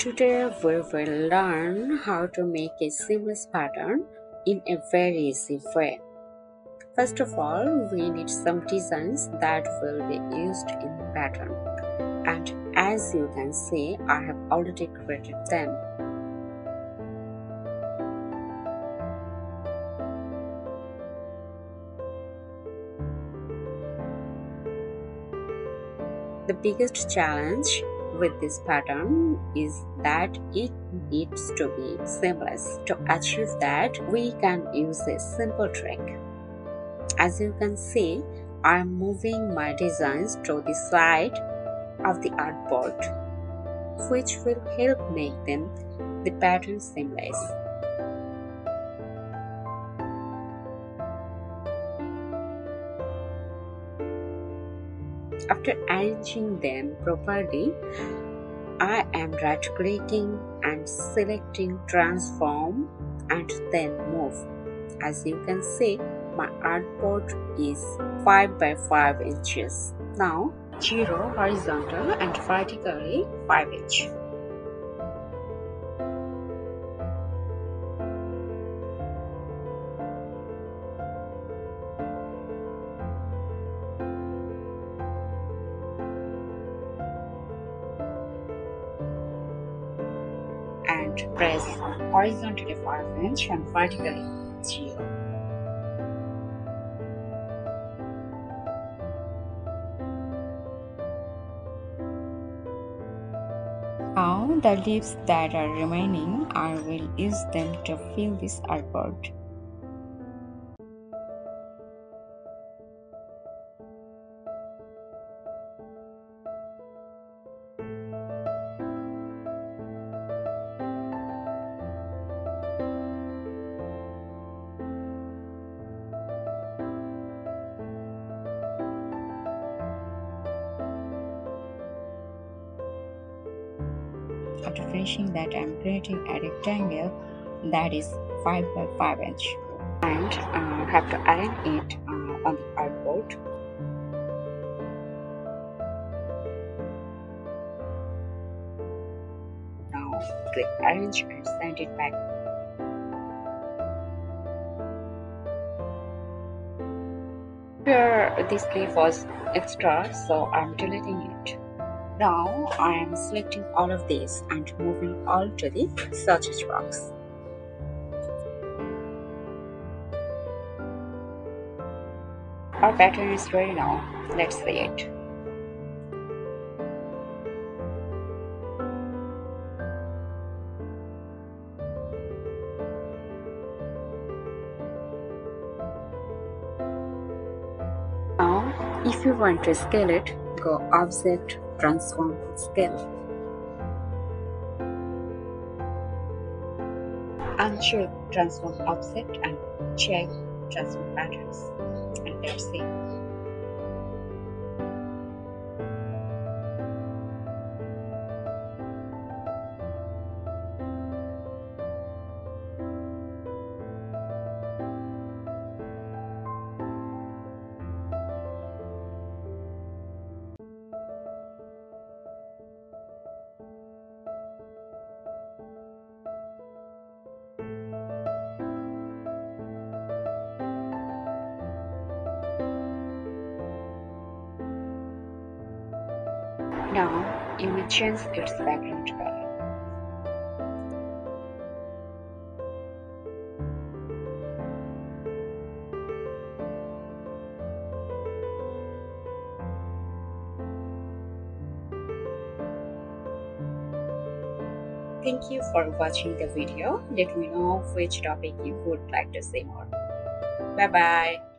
Today we will learn how to make a seamless pattern in a very easy way. First of all, we need some designs that will be used in the pattern, and as you can see, I have already created them. The biggest challenge with this pattern is that it needs to be seamless. To achieve that, we can use a simple trick. As you can see, I am moving my designs to the side of the artboard, which will help make the pattern seamless. After arranging them properly, I am right clicking and selecting transform and then move. As you can see, my artboard is 5 by 5 inches. Now 0 horizontal and vertically 5 inch. And press horizontally 5 inch and vertically 0. Now the leaves that are remaining, I will use them to fill this artboard. After finishing that, I am creating a rectangle that is 5 by 5 inch and have to align it on the artboard. Now click arrange and send it back. Here this leaf was extra, so I am deleting it. Now I am selecting all of these and moving all to the search box. Our pattern is ready now. Let's see it. Now, if you want to scale it, go Object, Transform, Scale. Uncheck Transform Object and check Transform Patterns, and let's see. Now you may change its background color. Thank you for watching the video. Let me know which topic you would like to see more. Bye bye.